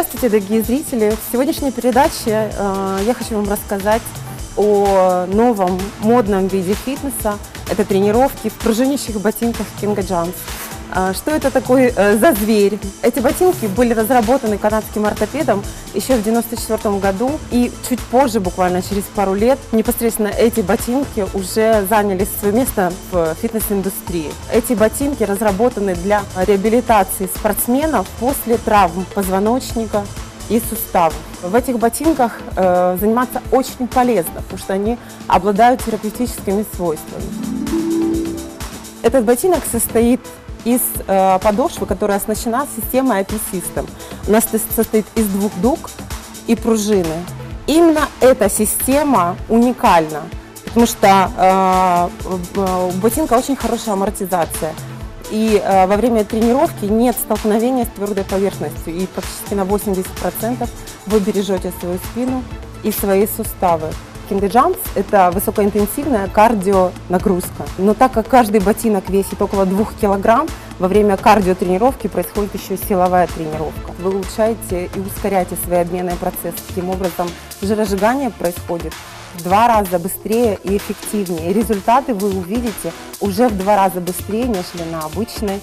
Здравствуйте, дорогие зрители! В сегодняшней передаче я хочу вам рассказать о новом модном виде фитнеса. Это тренировки в пружинящих ботинках Kangoo Jumps. Что это такое за зверь? Эти ботинки были разработаны канадским ортопедом еще в 1994 году. И чуть позже, буквально через пару лет, непосредственно эти ботинки уже заняли свое место в фитнес-индустрии. Эти ботинки разработаны для реабилитации спортсменов после травм позвоночника и суставов. В этих ботинках заниматься очень полезно, потому что они обладают терапевтическими свойствами. Этот ботинок состоит из подошвы, которая оснащена системой AP-System. Она состоит из двух дуг и пружины. Именно эта система уникальна, потому что у ботинка очень хорошая амортизация. И во время тренировки нет столкновения с твердой поверхностью. И практически на 80% вы бережете свою спину и свои суставы. Kangoo Jumps – это высокоинтенсивная кардионагрузка. Но так как каждый ботинок весит около 2 кг, во время кардиотренировки происходит еще силовая тренировка. Вы улучшаете и ускоряете свои обменные процессы. Таким образом, жиросжигание происходит в 2 раза быстрее и эффективнее. И результаты вы увидите уже в 2 раза быстрее, нежели на обычной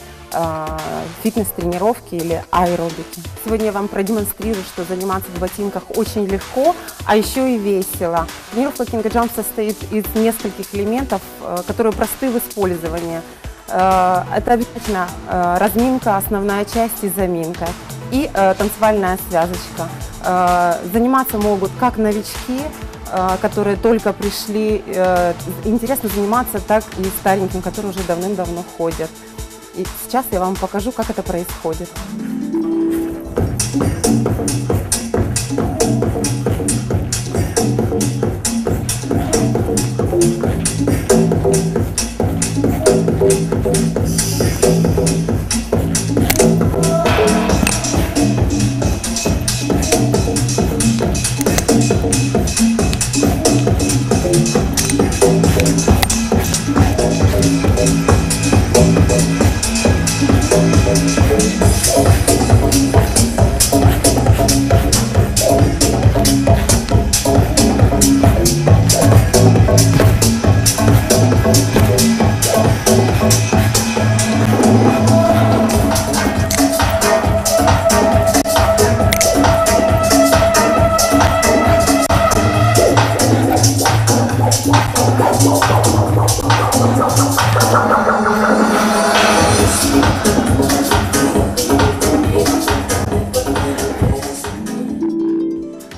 фитнес-тренировке или аэробике. Сегодня я вам продемонстрирую, что заниматься в ботинках очень легко, а еще и весело. Тренировка Kangoo Jumps состоит из нескольких элементов, которые просты в использовании. Это обязательно разминка, основная часть и заминка, и танцевальная связочка. Заниматься могут как новички, которые только пришли, интересно заниматься, так и стареньким, которые уже давным-давно ходят. И сейчас я вам покажу, как это происходит.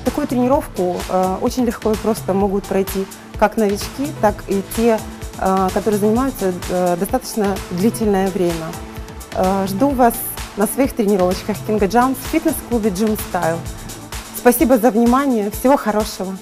Такую тренировку очень легко и просто могут пройти как новички, так и те, которые занимаются достаточно длительное время. Жду вас на своих тренировочках Kangoo Jumps в фитнес-клубе Gym Style. Спасибо за внимание, всего хорошего!